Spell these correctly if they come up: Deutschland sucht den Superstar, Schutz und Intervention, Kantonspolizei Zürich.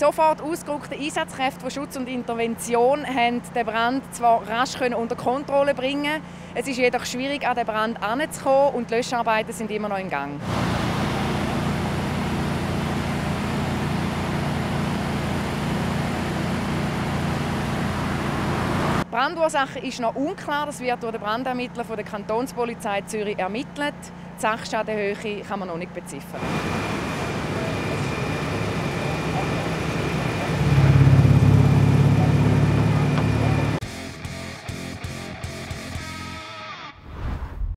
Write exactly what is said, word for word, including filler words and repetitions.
sofort ausgerückten Einsatzkräfte von Schutz und Intervention haben den Brand zwar rasch unter Kontrolle bringen. Es ist jedoch schwierig, an den Brand heranzukommen, und die Löscharbeiten sind immer noch im Gang. Die Brandursache ist noch unklar. Das wird durch den Brandermittler von der Kantonspolizei Zürich ermittelt. Die Sachschadenhöhe kann man noch nicht beziffern.